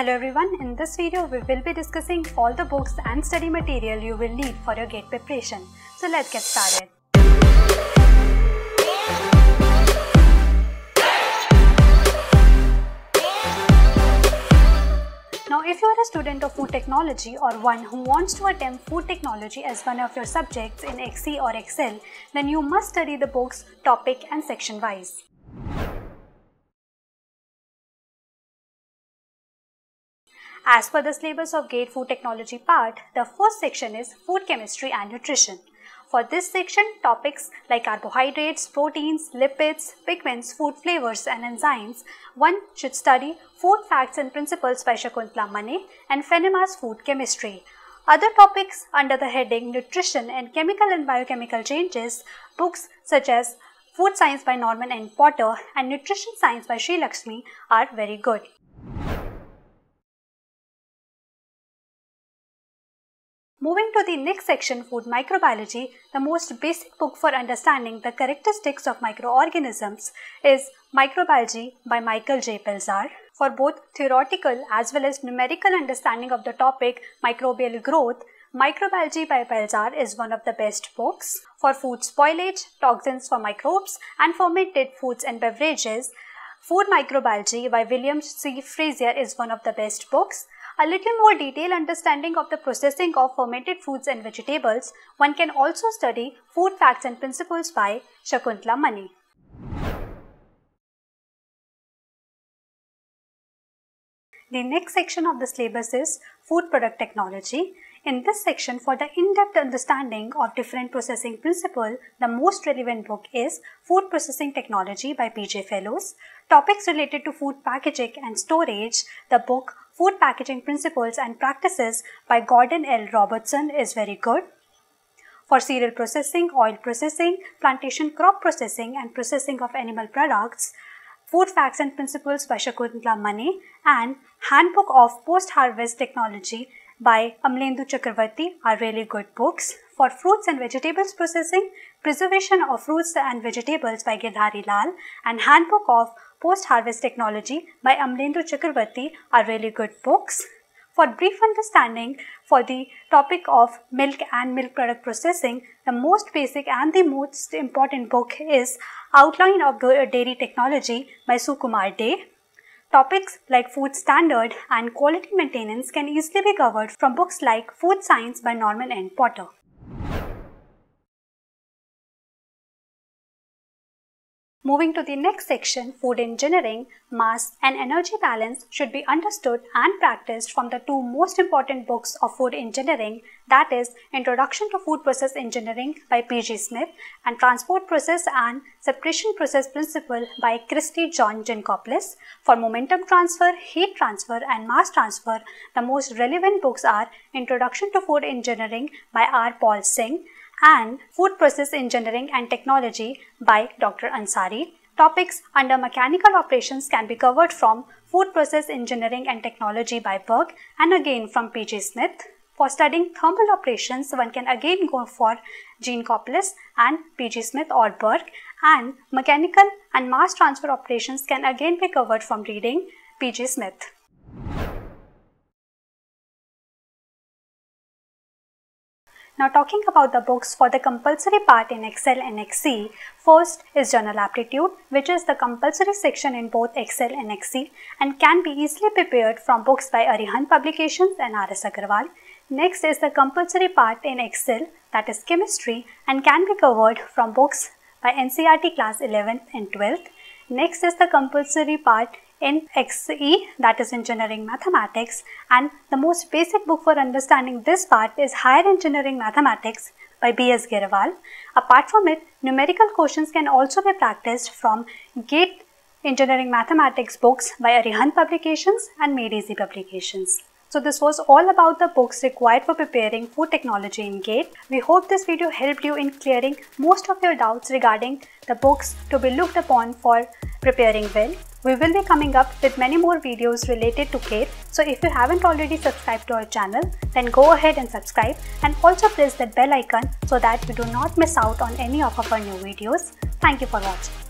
Hello everyone, in this video we will be discussing all the books and study material you will need for your GATE preparation. So let's get started. Now if you are a student of food technology or one who wants to attempt food technology as one of your subjects in XE or XL, then you must study the books topic and section wise. As per the syllabus of GATE Food Technology part, the first section is Food Chemistry and Nutrition. For this section, topics like carbohydrates, proteins, lipids, pigments, food flavors and enzymes, one should study Food Facts and Principles by Shakuntala Manay and Fenema's Food Chemistry. Other topics under the heading Nutrition and Chemical and Biochemical Changes, books such as Food Science by Norman N. Potter and Nutrition Science by Sri Lakshmi are very good. Moving to the next section, Food Microbiology, the most basic book for understanding the characteristics of microorganisms is Microbiology by Michael J. Pelzar. For both theoretical as well as numerical understanding of the topic microbial growth, Microbiology by Pelzar is one of the best books. For food spoilage, toxins for microbes and fermented foods and beverages, Food Microbiology by William C. Frazier is one of the best books. A little more detailed understanding of the processing of fermented foods and vegetables, one can also study Food Facts and Principles by Shakuntala Manay. The next section of the syllabus is Food Product Technology. In this section, for the in-depth understanding of different processing principles, the most relevant book is Food Processing Technology by PJ Fellows. Topics related to food packaging and storage, the book Food Packaging Principles and Practices by Gordon L. Robertson is very good. For cereal processing, oil processing, plantation crop processing and processing of animal products, Food Facts and Principles by Shakuntala Manay and Handbook of Post-Harvest Technology by Amalendu Chakraverty are really good books. For fruits and vegetables processing, Preservation of Fruits and Vegetables by Girdhari Lal and Handbook of Post-Harvest Technology by Amalendu Chakraverty are really good books. For brief understanding for the topic of milk and milk product processing, the most basic and the most important book is Outline of Dairy Technology by Sukumar Day. Topics like food standard and quality maintenance can easily be covered from books like Food Science by Norman N. Potter. Moving to the next section, Food Engineering, Mass and Energy Balance should be understood and practiced from the two most important books of food engineering, that is Introduction to Food Process Engineering by P.G. Smith and Transport Process and Separation Process Principle by Christie John Geankoplis. For momentum transfer, heat transfer and mass transfer, the most relevant books are Introduction to Food Engineering by R. Paul Singh and Food Process Engineering and Technology by Dr. Ansari. Topics under mechanical operations can be covered from Food Process Engineering and Technology by Burke and again from P.G. Smith. For studying thermal operations, one can again go for Jean Coulaloglou and P.G. Smith or Burke, and mechanical and mass transfer operations can again be covered from reading P.G. Smith. Now talking about the books for the compulsory part in XL and XE, first is General Aptitude, which is the compulsory section in both XL and XE and can be easily prepared from books by Arihan Publications and RS Agarwal. Next is the compulsory part in XL, that is Chemistry, and can be covered from books by NCRT class 11th and 12th. Next is the compulsory part in XE, that is Engineering Mathematics, and the most basic book for understanding this part is Higher Engineering Mathematics by B.S. Grewal. Apart from it, numerical questions can also be practiced from GATE Engineering Mathematics books by Arihan Publications and Made Easy Publications. So this was all about the books required for preparing food technology in GATE. We hope this video helped you in clearing most of your doubts regarding the books to be looked upon for preparing well. We will be coming up with many more videos related to GATE. So if you haven't already subscribed to our channel, then go ahead and subscribe and also press that bell icon so that you do not miss out on any of our new videos. Thank you for watching.